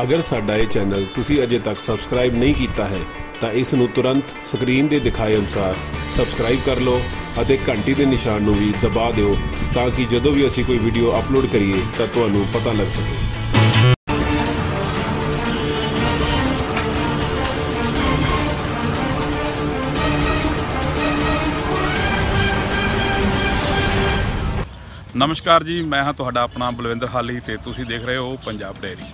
अगर साडा ये चैनल तुसी अजे तक सबसक्राइब नहीं कीता है तो इस नूं तुरंत स्क्रीन के दिखाए अनुसार सबसक्राइब कर लो और घंटी के निशान नूं भी दबा दिओ ताकि जदों भी असीं कोई वीडियो अपलोड करिए तो तुहानूं पता लग सके। नमस्कार जी, मैं हाँ तुहाडा अपना बलविंदर हाली ते तुसी देख रहे हो पंजाब डेयरी।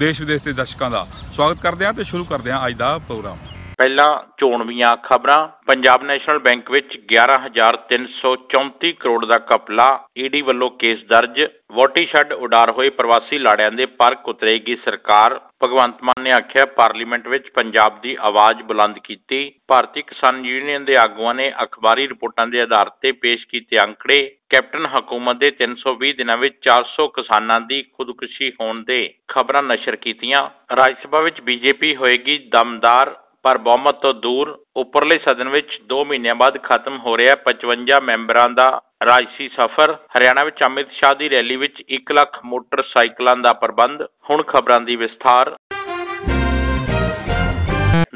देश विदेश के दर्शकों का स्वागत करते हैं तो शुरू करते हैं आज का प्रोग्राम। पहला चोणवीआं खबरां। पंजाब नैशनल बैंक विच 11,334 करोड़ का घपला, ईडी वल्लों केस दर्ज। वोटी छड्ड उडार होए प्रवासी लाड़ियां दे पार्क उतरेगी सरकार। भगवंत मान ने आख्या पार्लीमेंट विच पंजाब दी आवाज बुलंद कीती। भारती किसान यूनियन दे आगुआं ने अखबारी रिपोर्टां दे आधार ते पेश कीते आंकड़े। कैप्टन हुकूमत दे 320 दिनां विच 400 किसानां दी खुदकुशी होण दे खबरां नशर कीतियां। राज सभा विच बीजेपी होएगी दमदार पर बहुमत तो दूर। उपरले सदन विच 2 महीनों बाद खत्म हो रहा 55 मैंबरां दा राजसी सफर। हरियाणा विच अमित शाह दी रैली विच 1 लाख मोटरसाइकलों का प्रबंध। हुण खबरां दी विस्तार।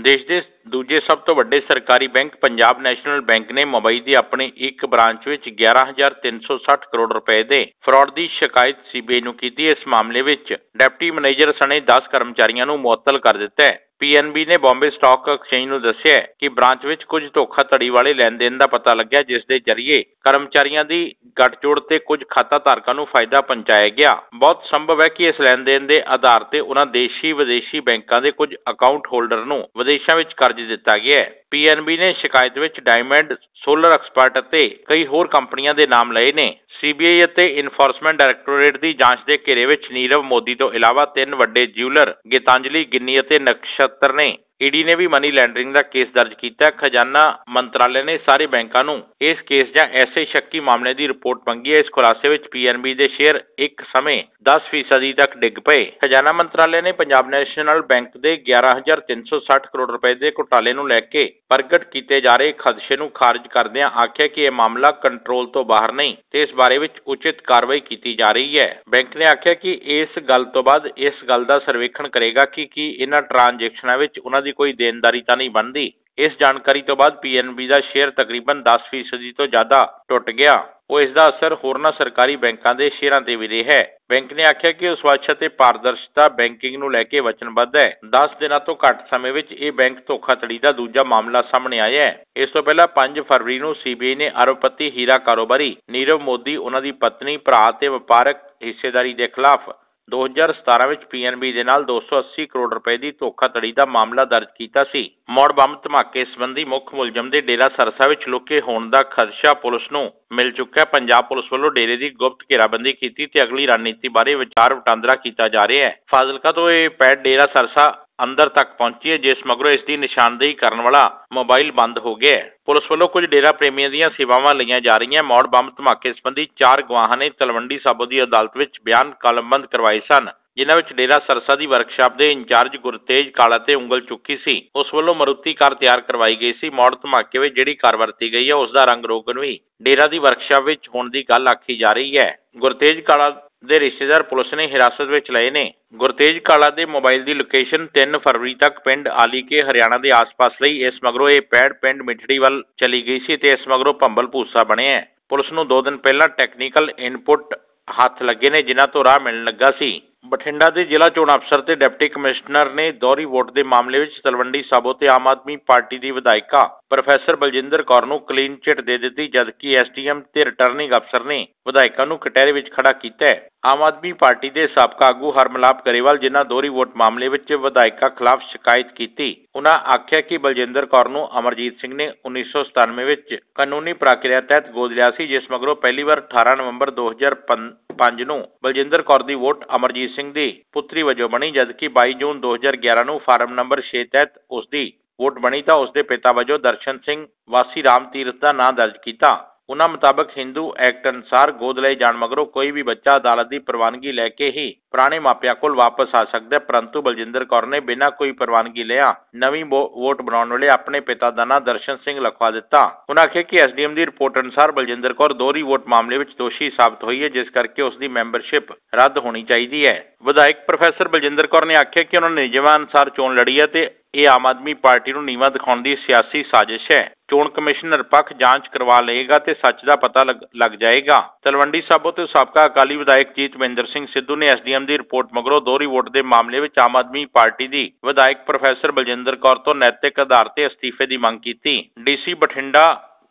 देश दे दूजे सब तो वड्डे सरकारी बैंक पंजाब नैशनल बैंक ने मुंबई की अपनी एक ब्रांच विच 11,360 करोड़ रुपए दे फ्रॉड की शिकायत सीबीआई नूं कीती। इस मामले विच डिप्टी मैनेजर सने 10 कर्मचारियों नूं मुअत्तल कर दिता है। पीएनबी ने बॉम्बे स्टॉक एक्सचेंज नूं दस्सिआ कि ब्रांच विच कुछ धोखाधड़ी वाले लैण देण दा पता लग्गिआ, जिस दे जरिए कर्मचारियों की गठजोड़ ते कुछ खाता धारकां नूं फायदा पहुंचाया गया। बहुत संभव है कि इस लैण देण दे आधार ते उन्हां देशी विदेशी बैंकां दे कुछ अकाउंट होल्डर नूं विदेशां विच कर्ज दिता गया है। पीएनबी ने शिकायत विच डायमंड, सोलर एक्सपर्ट ते कई होर कंपनियां दे नाम लए ने। सीबीआई अते इनफोर्समेंट डायरैक्टोरेट की जांच के घेरे विच नीरव मोदी तो इलावा 3 वड्डे ज्यूलर गीतांजली गिन्नी अते नक्षत्र ने। ईडी ने भी मनी लैंडरिंग का केस दर्ज किया। खजाना मंत्रालय ने सारे बैंकों नूं इस केस या ऐसे शक्की मामले की रिपोर्ट मंगी है। इस खुलासे विच पीएनबी के शेयर एक समय 10% तक डिग पे। खजाना मंत्रालय ने पंजाब नैशनल बैंक के 11,360 करोड़ रुपए के घोटाले नूं लैके प्रगट किए जा रहे खदशे नूं खारिज करदिआं आखिआ कि यह मामला कंट्रोल तो बाहर नहीं ते इस बारे विच उचित कार्रवाई की जा रही है। बैंक ने आखिआ कि इस गल तो बाद इस गल का सर्वेखण करेगा कि इन्हां ट्रांजैक्शनां विच उन्हां दी कोई देनदारी तो नहीं बनती। इस जानकारी तो बाद पीएनबी का शेयर तकरीबन 10% तो ज्यादा टुट गया। और इसका असर होरना सरकारी बैंकों के शेयरों पर भी रहा है। बैंक ने आख्या कि स्वच्छ ते पारदर्शिता बैंकिंग नूं लैके वचनबद्ध है। 10 दिन तो घट समय विच यह बैंक धोखाधड़ी का दूजा मामला सामने आया है। इस तो पहला 5 फरवरी नूं सीबीआई ने अरबपति हीरा कारोबारी नीरव मोदी, उन्हां दी पत्नी, भरा ते वपारक हिस्सेदारी के खिलाफ 2017 विच पीएनबी दे नाल 280 करोड़ रुपए की धोखाधड़ी का मामला दर्ज किया सी। मौड़ बम धमाके संबंधी मुख्य मुलजम के डेरा सरसा विच लुके होण दा खदशा पुलिस नूं मिल चुका है। पंजाब पुलिस वल्लों डेरे की गुप्त घेराबंदी की ते अगली रणनीति बारे विचार वटांदरा किया जा रहा है। फाजिलका तो यह पैड डेरा सरसा अंदर तक पहुंची है, जिस मगरों इसकी निशानदेही करने वाला मोबाइल बंद हो गया है। पुलिस वालों कुछ डेरा प्रेमियों दी सेवावां लईआं जा रही। मौड़ बम धमाके संबंधी 4 गवाहां ने तलवंडी साबो की अदालत में बयान कलमबंद करवाए सन, जिन्हां विच डेरा सरसा की वर्कशाप के इंचार्ज गुरतेज काला ते उंगल चुकी सी। उस वालों मारुति कार तैयार करवाई गई सी। मौड़ धमाके विच जिहड़ी कार वरती गई है उसका रंग रोगन भी डेरा की वर्कशाप विच होण दी गल आखी जा रही है। गुरतेज काला दे रिश्तेदार पुलिस ने हिरासत में लए ने। गुरतेज काला दे मोबाइल की लोकेशन 3 फरवरी तक पिंड आली के हरियाणा के आस पास लई। इस मगरों यह पैड़ पिंड मिठड़ी वाल चली गई सी ते इस मगरों भंबल भूसा बने है। पुलिस नूं 2 दिन पहला टेक्नीकल इनपुट हथ लगे ने, जिन्हां तो राह मिलण लगा सी। बठिंडा के जिला चोण अफसर ते डिप्टी कमिश्नर ने दोहरी वोट के मामले में तलवंडी साबो ते आम आदमी पार्टी की विधायिका प्रोफैसर बलजिंदर कौर नूं क्लीन चिट दे दी, जबकि SDM ते रिटर्निंग अफसर ने विधायकों नूं कटहरे विच खड़ा किया है। आम आदमी पार्टी के साबका आगू हरमलाप गरेवाल, जिन्हां दोहरी वोट मामले में विधायकों खिलाफ शिकायत की, उन्हां आख्या कि बलजिंदर कौर नूं अमरजीत सिंह ने 1997 कानूनी प्रक्रिया तहत गोद लिया सी, जिस मगरों पहली बार 18 नवंबर 2005 नूं बलजिंदर कौर की वोट अमरजीत सिंह दी पुत्री वजो बनी, जबकि 22 जून 2011 नूं फार्म नंबर 6 तहत उसकी वोट बनी तां उसके पिता वजो दर्शन सिंह वासी राम तीर्थ का नाम दर्ज किया। उन्हां मुताबक हिंदू एक्ट अनुसार गोद लए जाण मगरों कोई भी बच्चा अदालत की प्रवानगी लैके ही पुराने मापिया कोल वापस आ सकता है, परंतु बलजिंदर कौर ने बिना कोई प्रवानगी लिया नवीं वोट बनाने वेले अपने पिता का नां दर्शन सिंह लिखवा दिता। उन्हां आखिया कि SDM की रिपोर्ट अनुसार बलजिंदर कौर दोहरी वोट मामले में दोषी साबित हुई है, जिस करके उसकी मैंबरशिप रद्द होनी चाहिए है। विधायक प्रोफेसर बलजिंदर कौर ने आखिया कि उन्होंने निजमां अनुसार चोण लड़ी है ते ये आम आदमी पार्टी नूं नीवां दिखाउण दी सियासी साजिश है। चोण कमिशन निरपक्ष जांच करवा लेगा ते सच दा पता लग जाएगा। तलवंडी साबो ते साबका अकाली विधायक जीत मिंदर सिंह सिद्धू ने SDM की रिपोर्ट मगरों दोहरी वोट के मामले में आम आदमी पार्टी की विधायक प्रोफेसर बलजिंदर कौर तो नैतिक आधार ते अस्तीफे की मांग की। DC बठिंडा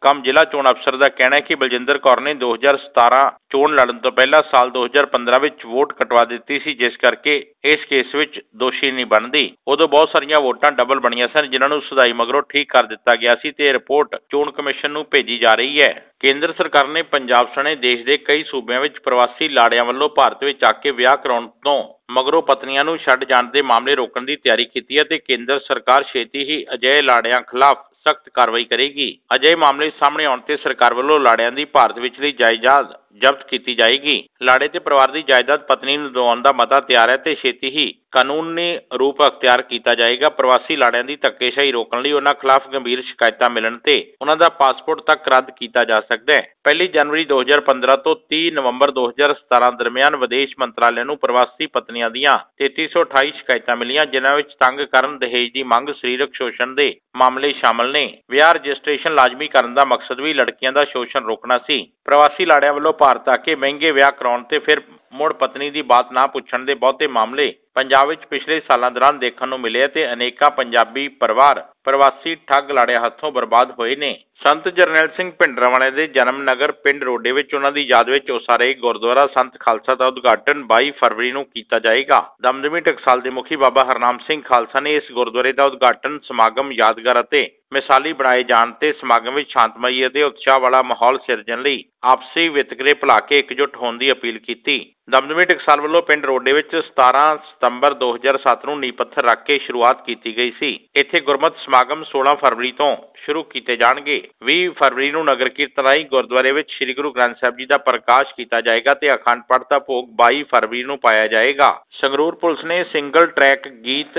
कम जिला चोण अफसर का कहना है कि बलजिंदर कौर ने 2017 चोण लड़न तो पहला साल 2015 विच वोट कटवा दित्ती सी, जिस करके इस केस विच दोषी नहीं बनदी। उदों बहुत सारिया वोटां डबल बणिया सन जिन्हां नूं सुधाई मगरों ठीक कर दिता गया सी ते रिपोर्ट चोण कमीशन नूं भेजी जा रही है। केंद्र सरकार ने पंजाब सने देश के कई सूबे प्रवासी लाड़ियां वल्लों भारत में आके विआह कराउण तों मगरों पत्नियां नूं छड्ड जाण दे मामले रोकण की तैयारी की है ते केंद्र सरकार छेती ही अजिहे लाड़ियां खिलाफ सख्त कार्रवाई करेगी। अजे मामले सामने आने ते सरकार वालों लाड़ियां दी भारत विचली जायदाद जब्त की जाएगी। लाड़े ते परिवार की जायदाद पत्नी नूं दिवाउण दा मता तैयार है ते छेती ही कानूनी रूप अख्तियार किया जाएगा। प्रवासी लाड़ियां दी धक्केशाही रोकण लई उन्हां खिलाफ गंभीर शिकायतां मिलण ते उन्हां दा पासपोर्ट तक रद्द किया जा सकता है। 1 जनवरी 2015 तो 30 नवंबर 2017 दरमियान विदेश मंत्रालय नूं प्रवासी पत्नियां दीयां 3328 शिकायतां मिलियां, जिन्हां विच तंग करन, दहेज दी मंग, शरीरक शोषण दे मामले शामिल ने। विआह रजिस्ट्रेशन लाजमी करन दा मकसद भी लड़कियां दा शोषण रोकणा सी। प्रवासी लाड़ियां वल्लों भारत आके महंगे विआह कराउण ते फिर मुड़ पत्नी की बात ना पुछण दे बहुते मामले पंजाब विच पिछले सालों दौरान देखण नूं मिले ते अनेकां पंजाबी परिवार प्रवासी ठग लाड़ियां हत्थों बर्बाद होए ने। संत जरनैल सिंह भिंडरांवाले दे जन्म नगर पिंड रोडे विच उन्हां दी याद विच उसारे गुरद्वारा संत खालसा दा उद्घाटन 22 फरवरी नूं कीता जाएगा। दमदमी टकसाल दे मुखी बाबा हरनाम सिंह खालसा ने इस गुरद्वारे दा उद्घाटन समागम यादगार अते मिसाली बनाए जाण ते समागम विच शांतमई अते उत्साह वाला माहौल सिरजण लई आपसी वितकरे भुला के एकजुट होण दी अपील कीती। दमदमी टकसाल वल्लों पिंड रोडे विच 17 सितंबर 2007 नूं नींह पत्थर रख के शुरुआत कीती गई सी। इत्थे गुरमत समागम 16 फरवरी तो शुरू किए जाएंगे। 20 फरवरी नूं नगर कीर्तन राही गुरुद्वारे विच श्री गुरु ग्रंथ साहिब जी का प्रकाश किया जाएगा ते अखंड पाठ का भोग 22 फरवरी नूं पाया जाएगा। संगरूर पुलिस ने सिंगल ट्रैक गीत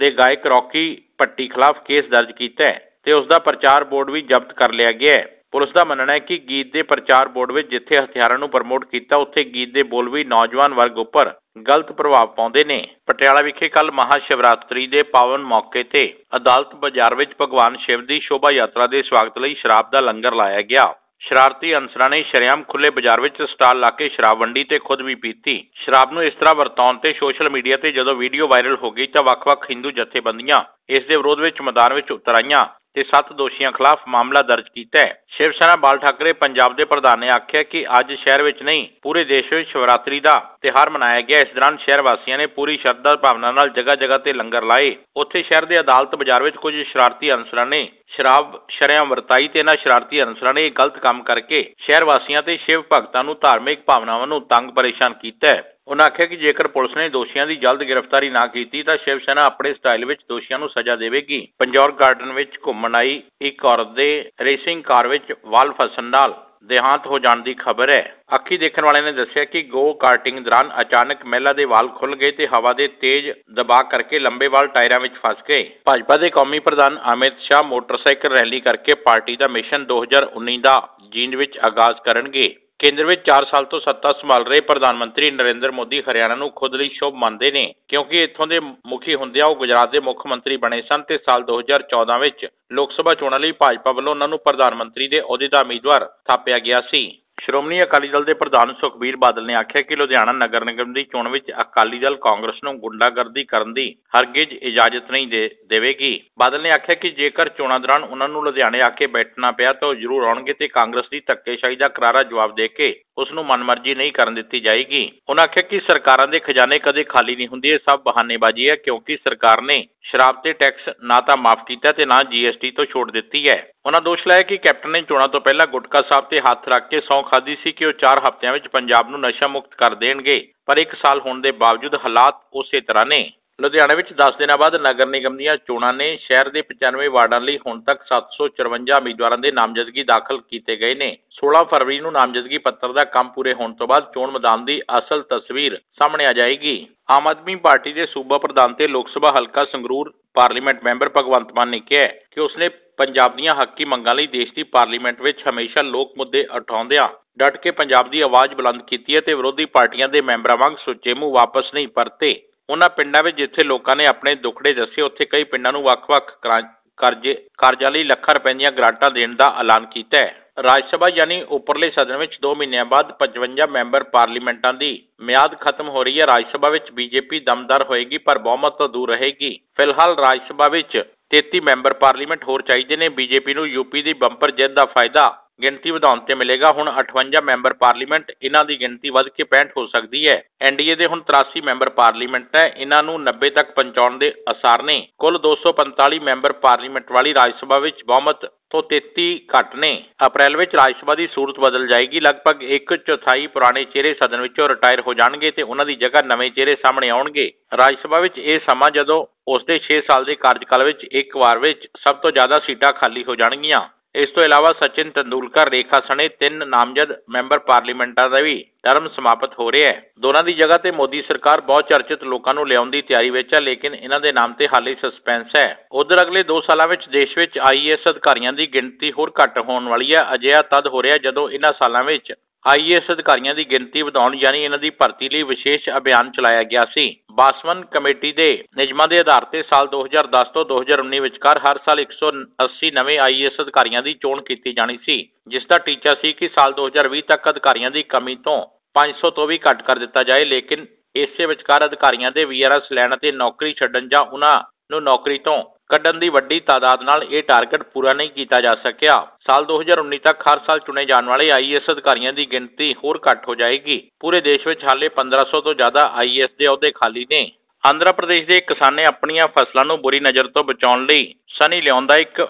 दे गायक रॉकी पट्टी खिलाफ केस दर्ज किया है ते उसका प्रचार बोर्ड भी जब्त कर लिया गया है। पुलिस का मानना है कि गीत के प्रचार बोर्ड में जिथे हथियारों को प्रमोट किया उत्थे गीत के बोल भी नौजवान वर्ग उपर गलत प्रभाव पाते हैं। पटियाला विखे कल महाशिवरात्रि के पावन मौके से अदालत बाजार में भगवान शिव की शोभा यात्रा के स्वागत लिए शराब का लंगर लाया गया। शरारती अंसरां ने शरेआम खुले बाजार में स्टाल ला के शराब वंडी ते खुद भी पीती। शराब नूं इस तरह वरताउण ते सोशल मीडिया ते जदों वीडियो वायरल हो गई तां वख-वख हिंदू जथेबंदियां इस दे विरोध विच मैदान विच उतर आईयां ते 7 दोषियों खिलाफ मामला दर्ज किया है। शिव सेना बाल ठाकरे पंजाब के प्रधान ने आख्या कि अज शहर विच नहीं पूरे देश विच शिवरात्रि का त्यौहार मनाया गया। इस दौरान शहर वासियों ने पूरी श्रद्धा भावना नाल जगह जगह ते लंगर लाए। उत्थे शहर के अदालत बाजार विच कुछ शरारती अनसरां ने शराब शरेआम वरताई ते इन्हां शरारती अनसरां ने गलत काम करके शहर वासियों ते शिव भगतां नूं धार्मिक भावनावां नूं तंग परेशान किया है। उन्होंने आख्या कि जेकर पुलिस ने दोषियों की जल्द गिरफ्तारी ना की तो शिव सेना अपने स्टाइल में दोषियों को सजा देगी। पंजौर गार्डन में घूमण आई एक औरत के रेसिंग कार वाल फसन नाल देहांत हो जाने की खबर है। अखी देखने वाले ने दस्सिया कि गो कार्टिंग दौरान अचानक महिला के वाल खुल गए ते हवा के तेज दबा करके लंबे वाल टायरों में फस गए। भाजपा के कौमी प्रधान अमित शाह मोटरसाइकिल रैली करके पार्टी का मिशन 2019 का जींद में आगाज करनगे। केंद्र में 4 साल तो सत्ता संभाल रहे प्रधानमंत्री नरेंद्र मोदी हरियाणा नूं खुद लई शोभ मानते हैं, क्योंकि इत्थों के मुखी हुंदियां वह गुजरात के मुख्य मंत्री बने सन ते साल 2014 विच लोक सभा चोणां लई भाजपा वल्लों उन्हां नूं प्रधानमंत्री दे अहुदे दा उम्मीदवार थापिया गया सी। ਸ਼੍ਰੋਮਣੀ ਅਕਾਲੀ ਦਲ ਦੇ ਪ੍ਰਧਾਨ ਸੁਖਬੀਰ ਬਾਦਲ ਨੇ ਆਖਿਆ ਕਿ ਲੁਧਿਆਣਾ ਨਗਰ ਨਿਗਮ ਦੀ ਚੋਣ ਵਿੱਚ ਅਕਾਲੀ ਦਲ ਕਾਂਗਰਸ ਨੂੰ ਗੁੰਡਾਗਰਦੀ ਕਰਨ ਦੀ ਹਰਗਿਜ਼ ਇਜਾਜ਼ਤ ਨਹੀਂ ਦੇਵੇਗੀ। ਬਾਦਲ ਨੇ ਆਖਿਆ ਕਿ ਜੇਕਰ ਚੋਣਾਂ ਦੌਰਾਨ ਉਹਨਾਂ ਨੂੰ ਲੁਧਿਆਣੇ ਆ ਕੇ ਬੈਠਣਾ ਪਿਆ ਤਾਂ ਉਹ ਜ਼ਰੂਰ ਆਉਣਗੇ ਤੇ ਕਾਂਗਰਸ ਦੀ ਧੱਕੇਸ਼ਾਹੀ ਦਾ ਕਰਾਰਾ ਜਵਾਬ ਦੇ ਕੇ ਉਸ ਨੂੰ ਮਨਮਰਜ਼ੀ ਨਹੀਂ ਕਰਨ ਦਿੱਤੀ ਜਾਏਗੀ। ਉਹਨਾਂ ਆਖਿਆ ਕਿ ਸਰਕਾਰਾਂ ਦੇ ਖਜ਼ਾਨੇ ਕਦੇ ਖਾਲੀ ਨਹੀਂ ਹੁੰਦੇ, ਇਹ ਸਭ ਬਹਾਨੇਬਾਜ਼ੀ ਹੈ, ਕਿਉਂਕਿ ਸਰਕਾਰ ਨੇ ਸ਼ਰਾਬ ਤੇ ਟੈਕਸ ਨਾ ਤਾਂ ਮਾਫ਼ ਕੀਤਾ ਤੇ ਨਾ GST ਤੋਂ ਛੋਟ ਦਿੱਤੀ ਹੈ। ਉਹਨਾਂ ਦੋਸ਼ ਲਾਇਆ ਕਿ ਕੈਪਟਨ ਨੇ ਚੋਣਾਂ ਤੋਂ ਪਹਿਲਾਂ ਗੁਟਕਾ ਸਾਹਿਬ ਤੇ ਹੱਥ ਰੱਖ ਕੇ ਸਹੁੰ ਖਾਧੀ ਸੀ ਕਿ ਉਹ 4 ਹਫ਼ਤਿਆਂ ਵਿੱਚ ਪੰਜਾਬ ਨੂੰ ਨਸ਼ਾ ਮੁਕਤ ਕਰ ਦੇਣਗੇ, ਪਰ 1 ਸਾਲ ਹੋਣ ਦੇ ਬਾਵਜੂਦ ਹਾਲਾਤ ਉਸੇ ਤਰ੍ਹਾਂ ਨੇ। लुधियाना में 10 दिन बाद नगर निगम दी चोणां ने शहर के 95 वार्डां लई हुण तक 754 उम्मीदवारों के नामजदगी दाखिल किए गए ने। 16 फरवरी नूं नामजदगी पत्र का काम पूरे होने तो बाद चोण मैदान की असल तस्वीर सामने आ जाएगी। आम आदमी पार्टी के सूबा प्रधान ते लोक सभा हलका संगरूर पार्लीमेंट मैंबर भगवंत मान ने कहा कि उसने पंजाब दीयां हकी मंगां लई देश की पार्लीमेंट विच हमेशा लोक मुद्दे उठाउंदियां डट के पंजाब की आवाज़ बुलंद की है। विरोधी पार्टियां के मैंबरां वांग सुच्चे मूँह वापस नहीं परते। उन्हां पिंडां विच जिथे लोकां ने अपने दुखड़े दस्से उत्थे कई पिंडां नूं वख-वख करजे लई लाखां रुपए दीयां ग्रांटां देण दा ऐलान कीता है। राज सभा यानी उपरले सदन विच 2 महीनों बाद 55 मैंबर पार्लीमेंटां दी मियाद खत्म हो रही है। राज सभा विच बीजेपी दमदार होएगी पर बहुमत तो दूर रहेगी। फिलहाल राज सभा विच 33 मैंबर पार्लीमेंट होर चाहीदे ने। बीजेपी नूं यूपी दी बंपर जित दा फायदा गिणती वधाउण ते मिलेगा। हुण 58 मैंबर पार्लीमेंट इन्हां दी गिणती वध के 65 हो सकती है। एनडीए दे हुण 83 मैंबर पार्लीमेंट है, इन्हां नूं 90 तक पहुंचाउण दे असार ने। कुल 245 मैंबर पार्लीमेंट वाली राज्य सभा विच बहुमत तो 33 घट ने। अप्रैल में राज्य सभा की सूरत बदल जाएगी। लगभग 1/4 पुराने चेहरे सदन विचों रिटायर हो जाएंगे तो उन्हां दी जगह नवे चेहरे सामने आउणगे। राज्य सभा विच इह समां जदों उसके 6 साल के कार्यकाल विच एक वार विच सब तो ज्यादा सीटां खाली हो जाणगियां। इस तो इलावा सचिन तेंदुलकर रेखा सने 3 नामजद मैंबर पार्लीमेंटां दा भी टर्म समाप्त हो रहा है। दोनों की जगह ते मोदी सरकार बहुत चर्चित लोगों को लियाउण दी तैयारी विच है, लेकिन इन्हां दे नाम ते हाले सस्पेंस है। उधर अगले 2 सालों में देश में IAS अधिकारियों की गिणती होर घट होने वाली है। अजिहा तद हो रहा जदों इन्हां सालों में IAS अधिकारियों की गिणती वधाउण यानी इन्हां दी भर्ती लई विशेष अभियान चलाया गया सी। बासमन कमेटी के नियमां के आधार पर साल 2010 तो 2019 विचकार हर साल 180 नवे IAS अधिकारियों की चोण की जानी सी, जिसका टीचा सी कि साल 2020 तक अधिकारियों की कमी तो 500 तो भी घट कर दिता जाए। लेकिन इसे विचकार अधिकारियों के VRS लैण ते नौकरी छड्डण जां उन्हां नूं नौकरी तो ਕੱਢਣ ਦੀ ਵੱਡੀ ਤਾਦਾਦ ਨਾਲ ਇਹ ਟਾਰਗੇਟ ਪੂਰਾ ਨਹੀਂ ਕੀਤਾ ਜਾ ਸਕਿਆ। ਸਾਲ 2019 ਤੱਕ ਹਰ ਸਾਲ ਚੁਣੇ ਜਾਣ ਵਾਲੇ IAS ਅਧਿਕਾਰੀਆਂ ਦੀ ਗਿਣਤੀ ਹੋਰ ਘੱਟ ਹੋ ਜਾਏਗੀ। ਪੂਰੇ ਦੇਸ਼ ਵਿੱਚ ਹਾਲੇ 1500 ਤੋਂ ਜ਼ਿਆਦਾ IAS ਦੇ ਅਹੁਦੇ ਖਾਲੀ ਨੇ। ਆਂਧਰਾ ਪ੍ਰਦੇਸ਼ ਦੇ ਕਿਸਾਨ ਨੇ ਆਪਣੀਆਂ ਫਸਲਾਂ ਨੂੰ ਬੁਰੀ ਨਜ਼ਰ ਤੋਂ ਬਚਾਉਣ ਲਈ ਸਨੀ ਲਿਆਉਣ ਦਾ ਇੱਕ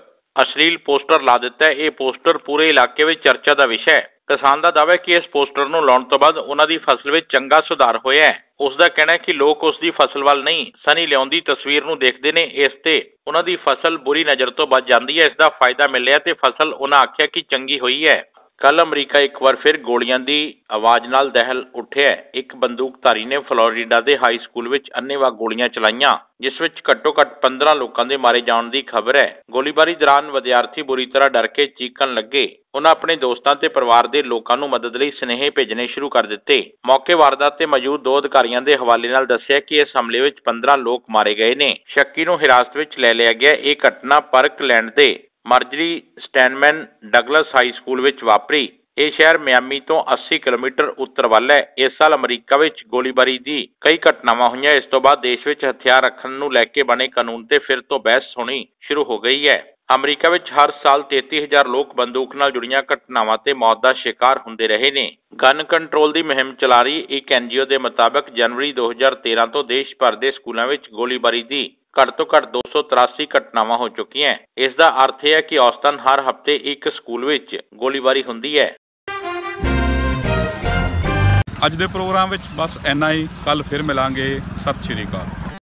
ਅਸ਼ਲੀਲ ਪੋਸਟਰ ਲਾ ਦਿੱਤਾ ਹੈ। ਇਹ ਪੋਸਟਰ ਪੂਰੇ ਇਲਾਕੇ ਵਿੱਚ ਚਰਚਾ ਦਾ ਵਿਸ਼ਾ ਹੈ। किसान का दावा है कि इस पोस्टर को लाने तो बाद उनकी फसल में चंगा सुधार होया है। उसका कहना है कि लोग उसकी फसल वाल नहीं सनी लियाउण दी तस्वीर नूं देखते हैं, इसते उनकी फसल बुरी नज़र तो बच जाती है। इसका फायदा मिले तो फसल उन्हें आख्या कि चंगी हुई है। कल अमरीका एक बार फिर गोलियां दी आवाज़ नाल दहल उठे। एक बंदूकधारी ने फ्लोरिडा के हाई स्कूल में अन्नेवाह गोलियां चलाईयां, जिस विच घट्टो घट्ट 15 लोगों के मारे जाने की खबर है। गोलीबारी दौरान विद्यार्थी बुरी तरह डर के चीकन लगे। उन्हें अपने दोस्तों ते परिवार के लोगों नूं मदद लई सुनेहे भेजने शुरू कर दिते। मौके वारदात ते मौजूद 2 अधिकारियों के हवाले नाल दस्सिया कि इस हमले में 15 लोग मारे गए ने। शक्की नूं हिरासत विच ले लिया गया। यह घटना पर्कलैंड के Marjory Stoneman Douglas high school विच वापरी। यह शहर मियामी तो 80 किलोमीटर उत्तर वल है। इस साल अमरीका विच गोलीबारी दी कई घटनावां होईयां। इस तो बाद देश विच हथियार रखण नूं लैके बने कानून ते फिर तो बहस होनी शुरू हो गई है। अमरीका विच हर साल 33,000 लोग बंदूक नाल जुड़ियां घटनावां ते मौत का शिकार हुंदे रहे ने। गन कंट्रोल की मुहिम चला रही एक NGO के मुताबक जनवरी 2013 तो देश भर के स्कूलों में गोलीबारी की घट तो घट 283 घटनावां हो चुकी हैं। इसका अर्थ यह है कि औसतन हर हफ्ते एक स्कूल में गोलीबारी होती है। अज दे प्रोग्राम बस इन्ना ही। कल फिर मिलांगे। सत श्री अकाल।